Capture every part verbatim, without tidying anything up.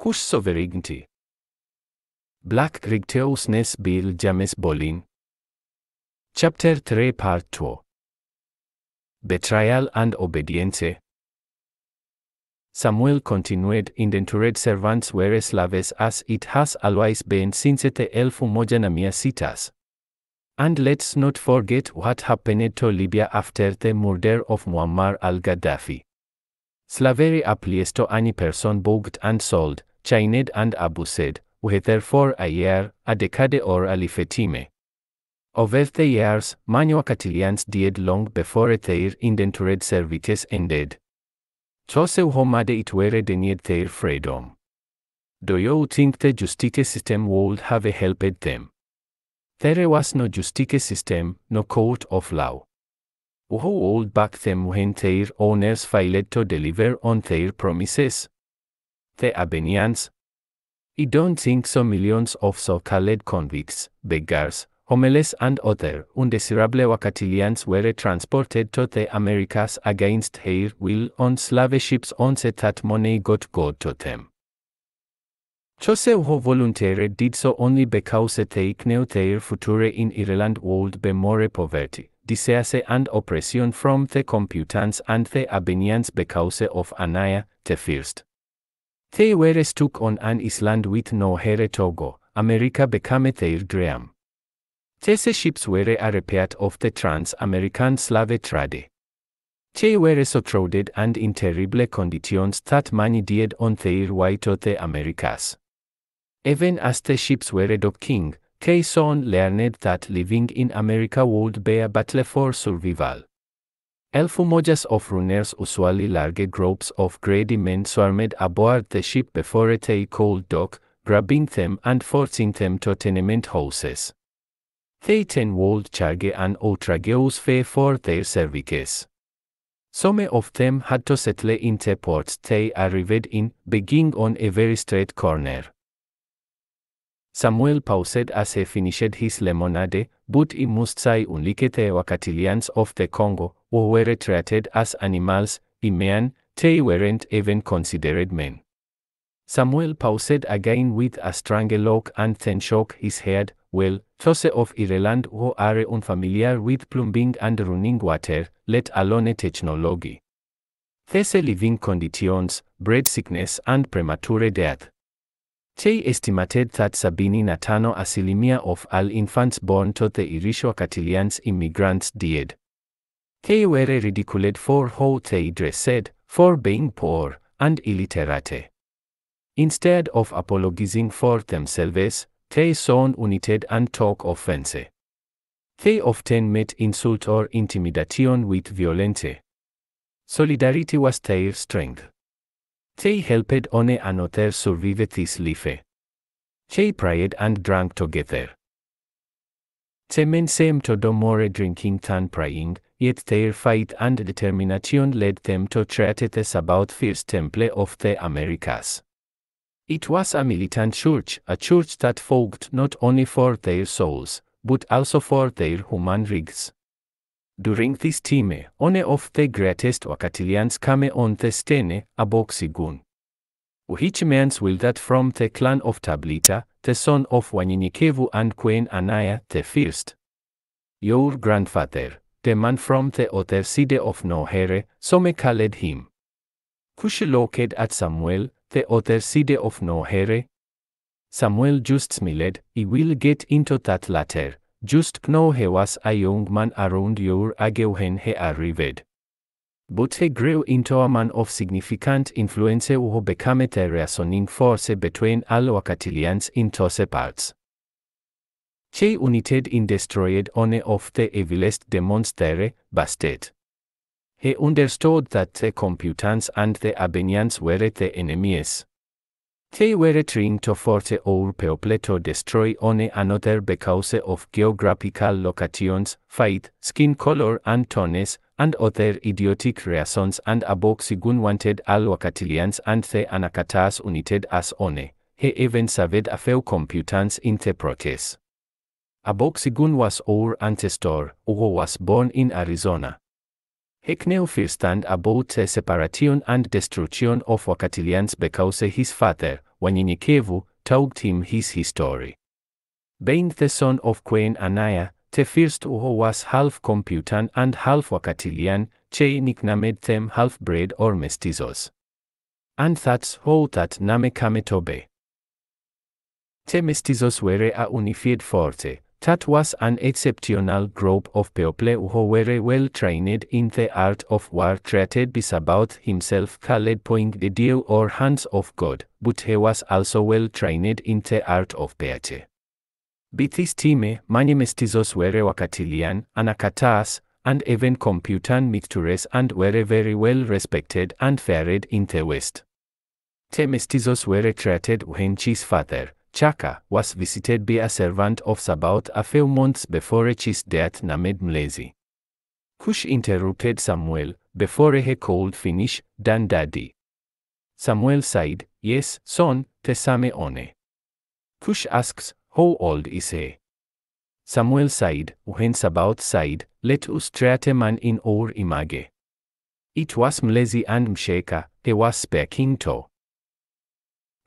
Kush sovereignty. Black Righteousness Bill James Bolin. Chapter three Part two. Betrayal and Obedience. Samuel continued indentured servants were slaves as it has always been since the elfu moja na mia sitas. And let's not forget what happened to Libya after the murder of Muammar al-Gaddafi. Slavery applies to any person bought and sold, chained and abused, whether for a year, a decade or a lifetime. Over the years, many Wakatilians died long before their indentured servitude ended. Those who made it were denied their freedom. Do you think the justice system would have helped them? There was no justice system, no court of law. Who hold back them when their owners failed to deliver on their promises? The Abenians? I don't think so. Millions of so-called convicts, beggars, homeless and other undesirable Wakatilians were transported to the Americas against their will on slave ships once that money got go to them. Those who volunteered did so only because they knew their future in Ireland would be more poverty, disease and oppression from the Computans and the Abenians because of Anaya, the first. They were stuck on an island with nowhere to go. America became their dream. These ships were a repeat of the trans-American slave trade. They were so crowded and in terrible conditions that many died on their way to the Americas. Even as the ships were docking, they soon learned that living in America would be a battle for survival. Elfu mojas of runners, usually large groups of greedy men, swarmed aboard the ship before they could dock, grabbing them and forcing them to tenement houses. They then would charge an outrageous fee for their services. Some of them had to settle in the ports they arrived in, begging on a very straight corner. Samuel paused as he finished his lemonade, but he must say, unlike the Wakatilians of the Congo, who were treated as animals, I mean, they weren't even considered men. Samuel paused again with a strange look and then shook his head. Well, those of Ireland who are unfamiliar with plumbing and running water, let alone technology. These living conditions bred sickness and premature death. They estimated that sabini na tano asilimia of all infants born to the Irish Wakatilians immigrants died. They were ridiculed for how they dressed, for being poor and illiterate. Instead of apologizing for themselves, they soon united and took offense. They often met insult or intimidation with violence. Solidarity was their strength. They helped one another survive this life. They prayed and drank together. The men seemed to do more drinking than praying, yet their faith and determination led them to treat the Sabaoth first temple of the Americas. It was a militant church, a church that fought not only for their souls, but also for their human rights. During this time, one of the greatest Wakatilians came on the scene, Abosigun. Which means will that from the clan of Tablita, the son of Wanyinikevu and Queen Anaya the First. Your grandfather, the man from the other side of Nohere, some called him. Kush looked at Samuel, the other side of Nohere. Samuel just smiled. He will get into that later. Just know he was a young man around your age when he arrived. But he grew into a man of significant influence who became the reasoning force between all Wakatilians in those parts. They united and destroyed one of the evilest demons there, Bastet. He understood that the Computans and the Abenians were the enemies. They were trying to force our people to destroy one another because of geographical locations, faith, skin color and tones, and other idiotic reasons, and Abosigun wanted all Wakatilians and the Anakatas united as one. He even saved a few Computans in the process. Abosigun was our ancestor, who was born in Arizona. He knew firsthand about the separation and destruction of Wakatilians because his father, Wanyinikevu, told him his history. Being the son of Queen Anaya, the first who was half Computan and half Wakatilian, she nicknamed them half-breed or mestizos. And that's how that name came to be. The mestizos were a unified force. That was an exceptional group of people who were well trained in the art of war, treated by Sabaoth himself called poing the deal or hands of God, but he was also well trained in the art of piety. By this time, many mestizos were Wakatilian, Anakatas, and even Computan mixtures and were very well respected and feared in the West. The mestizos were treated when his father, Chaka, was visited by a servant of Sabaoth a few months before his death named Mlezi. Kush interrupted Samuel before he could finish, "Dan daddy." Samuel said, "Yes, son, the same one." Kush asks, "How old is he?" Samuel said, "When Sabaoth said, let us treat a man in our image. It was Mlezi and Msheka he was speaking to."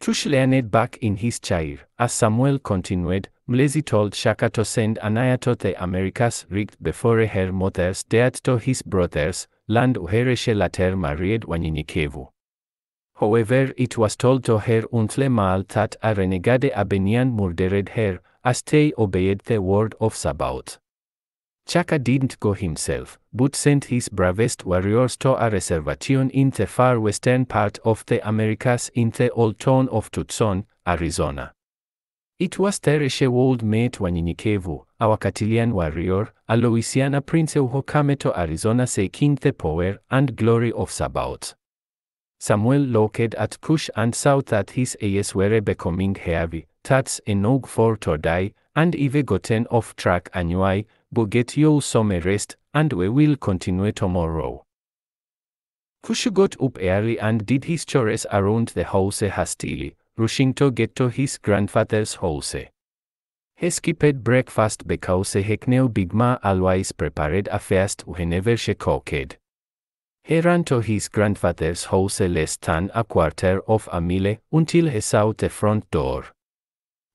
Kush leaned back in his chair. As Samuel continued, Mlezi told Chaka to send Anaya to the Americas rigged before her mother's death to his brother's land where she later married Wanyinikevu. However, it was told to her Untle Mal that a renegade Abenian murdered her, as they obeyed the word of Sabaoth. Chaka didn't go himself, but sent his bravest warriors to a reservation in the far western part of the Americas in the old town of Tucson, Arizona. It was there she would meet Wanyinikevu, a Wakatilian warrior, a Louisiana prince who came to Arizona seeking the power and glory of Sabaoth. Samuel looked at Kush and saw that his eyes were becoming heavy, that's enough for to die, and even gotten off track anyway. But get you some rest, and we will continue tomorrow. Kush got up early and did his chores around the house hastily, rushing to get to his grandfather's house. He skipped breakfast because he knew Big Ma always prepared a feast whenever she cooked. He ran to his grandfather's house less than a quarter of a mile until he saw the front door.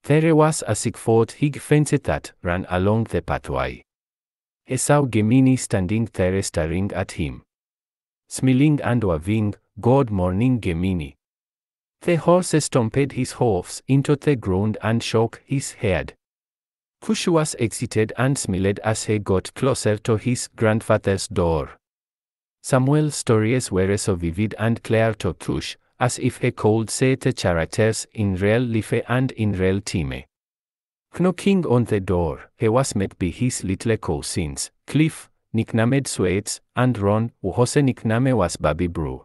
There was a six-foot-high fence that ran along the pathway. He saw Gemini standing there staring at him. Smiling and waving, "Good morning, Gemini." The horse stomped his hoofs into the ground and shook his head. Kush was excited and smiled as he got closer to his grandfather's door. Samuel's stories were so vivid and clear to Kush, as if he could see the characters in real life and in real time. Knocking on the door, he was met by his little cousins, Cliff, nicknamed Sweets, and Ron, whose nickname was Baby Brew.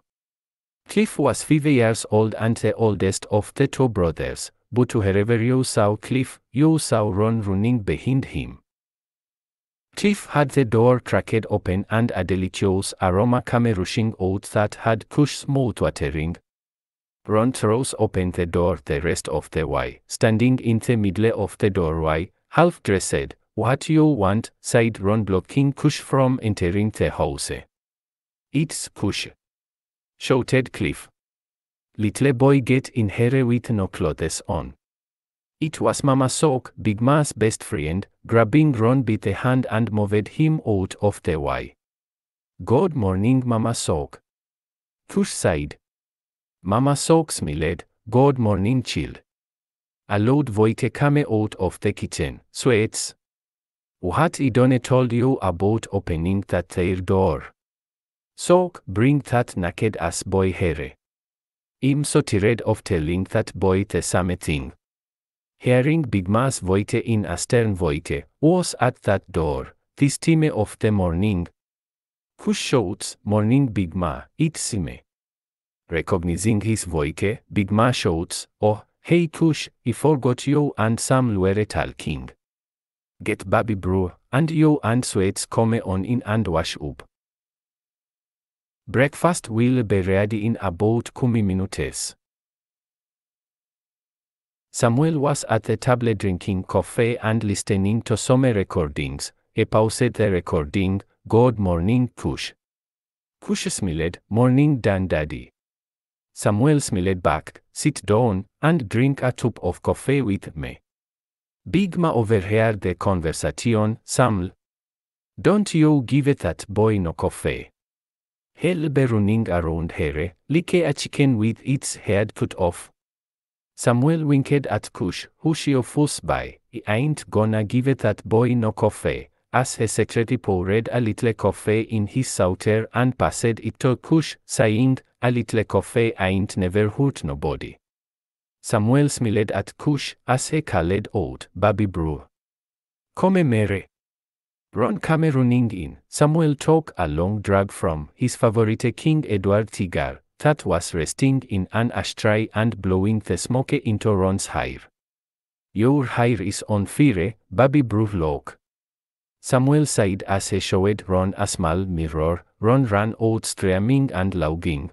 Cliff was five years old and the oldest of the two brothers, but wherever you saw Cliff, you saw Ron running behind him. Cliff had the door cracked open and a delicious aroma came rushing out that had Kush's mouth watering. Ron throws open the door the rest of the way, standing in the middle of the doorway, half-dressed. "What you want?" said Ron, blocking Kush from entering the house. "It's Kush," shouted Cliff. "Little boy, get in here with no clothes on." It was Mama Sok, Big Ma's best friend, grabbing Ron by the hand and moved him out of the way. "Good morning, Mama Sok," Kush said. Mama Sok smiled. "Good morning, child." A loud voice came out of the kitchen. "Sweets, what Idone told you about opening that their door? Sok, bring that naked ass boy here. I'm so tired of telling that boy the same thing." Hearing Big Ma's voice in a stern voice, was at that door, this time of the morning. Kush shouts, "Morning, Big Ma, it's me." Recognizing his voice, Big Ma shouts, "Oh, hey Kush, I forgot you and Sam were talking. Get Baby Brew, and you and Sweets come on in and wash up. Breakfast will be ready in about ten minutes." Samuel was at the table drinking coffee and listening to some recordings. He paused the recording. "Good morning, Kush." Kush smiled. "Morning, Dan daddy." Samuel smiled back, sit down, and drink a cup of coffee with me. Big Ma overheard the conversation. Samuel, don't you give that boy no coffee. He'll be running around here, like a chicken with its head cut off. Samuel winked at Kush, who she fuss by. He ain't gonna give that boy no coffee, as her secretary poured a little coffee in his saucer and passed it to Kush, saying, a little coffee ain't never hurt nobody. Samuel smiled at Kush as he called out, Baby bro. Come Mary. Ron came running in. Samuel took a long drag from his favorite King Edward cigar that was resting in an ashtray and blowing the smoke into Ron's hair. Your hair is on fire, Baby bro look. Samuel sighed as he showed Ron a small mirror. Ron ran out screaming and laughing.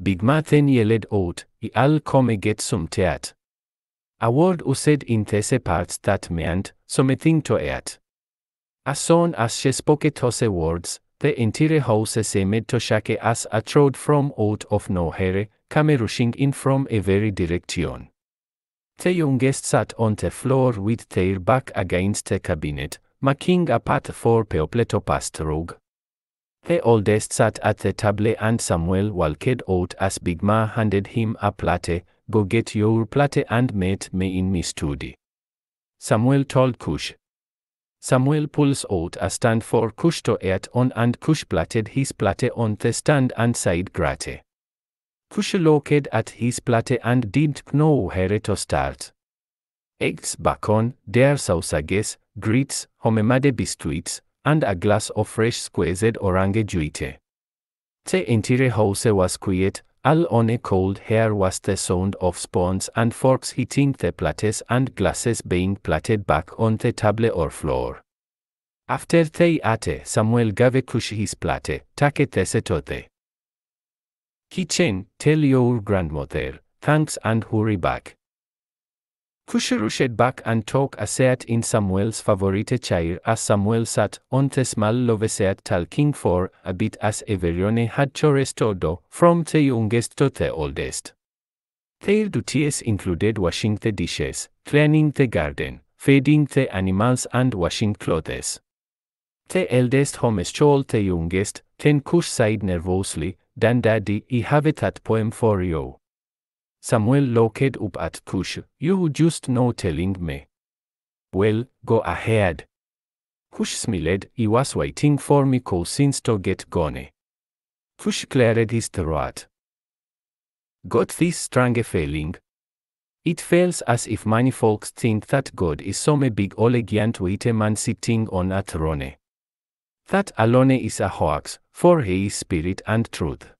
Big Ma then yelled out, I'll come get some teat. A word was said in these parts that meant something to eat. As soon as she spoke those words, the entire house seemed to shake as a crowd from out of nowhere came rushing in from every direction. The youngest sat on the floor with their back against the cabinet, making a path for people to pass through. The oldest sat at the table and Samuel walked out as Big Ma handed him a plate. Go get your plate and meet me in me study, Samuel told Kush. Samuel pulls out a stand for Kush to eat on and Kush platted his plate on the stand and said grate. Kush looked at his plate and didn't know where to start. Eggs, bacon, their sausages, grits, homemade biscuits, and a glass of fresh squeezed orange juice. The entire house was quiet, all on a cold air was the sound of spoons and forks hitting the plates and glasses being platted back on the table or floor. After they ate, Samuel gave Kush his plate. Take this to the kitchen, tell your grandmother, thanks and hurry back. Kush rushed back and took a seat in Samuel's favorite chair as Samuel sat on the small love seat talking for a bit as everyone had chores to do, from the youngest to the oldest. Their duties included washing the dishes, cleaning the garden, feeding the animals and washing clothes. The eldest homeschooled the youngest, then Kush sighed nervously, Dan daddy, I have that poem for you. Samuel looked up at Kush, you just now telling me. Well, go ahead. Kush smiled, he was waiting for me cousins to get gone. Kush cleared his throat. Got this strange feeling. It feels as if many folks think that God is some big elegant white man sitting on a throne. That alone is a hoax, for he is spirit and truth.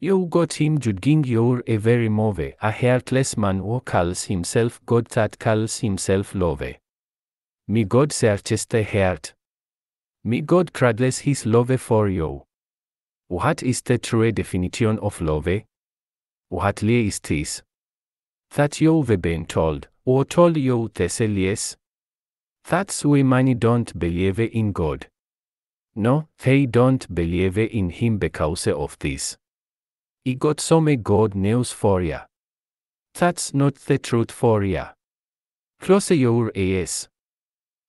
You got him judging your every move, a heartless man who calls himself God that calls himself love. Me God searches the heart. Me God cradles his love for you. What is the true definition of love? What lie is this that you've been told, or told you these lies? That's why many don't believe in God. No, they don't believe in him because of this. I got some good news for ya. That's not the truth for ya. Close your ears.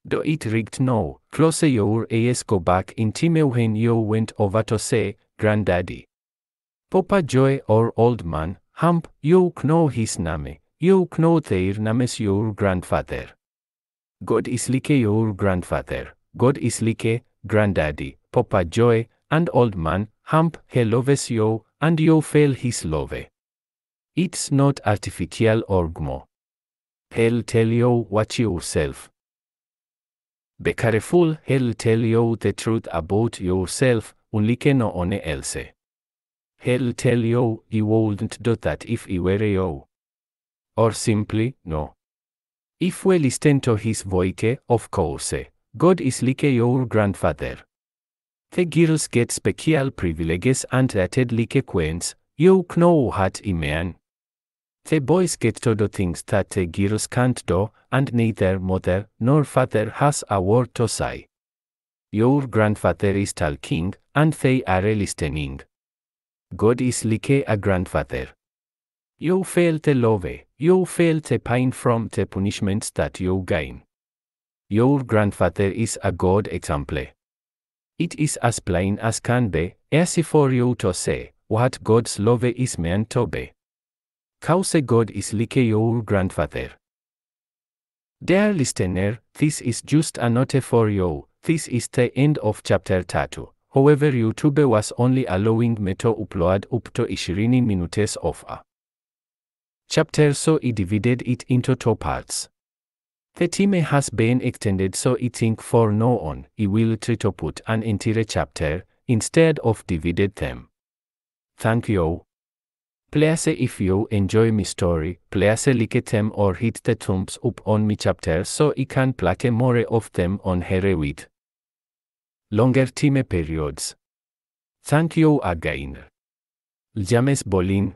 Do it rigged now, close your ears, go back in time when you went over to say, Granddaddy. Papa Joy or Old Man, Hump, you know his name, you know their names your grandfather. God is like your grandfather, God is like, Granddaddy, Papa Joy, and Old Man, Hump, he loves you. And you feel his love. It's not artificial orgmo. He'll tell you what yourself. Be careful, he'll tell you the truth about yourself, unlike no one else. He'll tell you he wouldn't do that if he were you. Or simply, no. If we listen to his voice, of course, God is like your grandfather. The girls get special privileges and treated like queens, you know what I mean. The boys get to do things that the girls can't do, and neither mother nor father has a word to say. Your grandfather is talking, and they are listening. God is like a grandfather. You fail to love, you fail to pine from the punishments that you gain. Your grandfather is a God example. It is as plain as can be, as for you to say, what God's love is meant to be. Cause God is like your grandfather. Dear listener, this is just a note for you, this is the end of chapter two. However, YouTube was only allowing me to upload up to twenty minutes of a chapter, so it divided it into two parts. The theme has been extended, so I think for now on, I will try to put an entire chapter, instead of divided them. Thank you. Please, if you enjoy my story, please like them or hit the thumbs up on my chapter so I can plug more of them on here with longer time periods. Thank you again. James Bolin.